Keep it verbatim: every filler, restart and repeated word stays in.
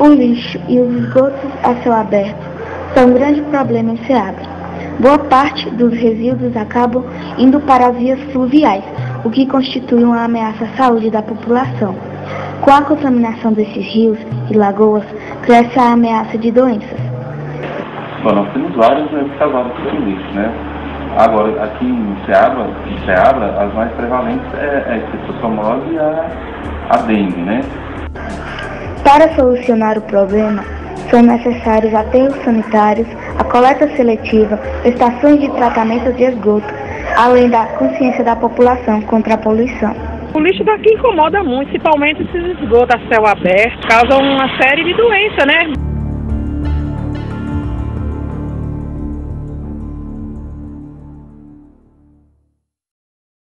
O lixo e os esgotos a céu aberto são um grande problema em Seabra. Boa parte dos resíduos acabam indo para as vias fluviais, o que constitui uma ameaça à saúde da população. Com a contaminação desses rios e lagoas, cresce a ameaça de doenças. Bom, nós temos várias doenças causadas pelo lixo, né? Agora, aqui em Seabra, em Seabra as mais prevalentes é a esquistossomose e a, a dengue, né? Para solucionar o problema, são necessários aterros sanitários, a coleta seletiva, estações de tratamento de esgoto, além da consciência da população contra a poluição. O lixo daqui incomoda muito, principalmente esses esgotos a céu aberto, causam uma série de doenças, né?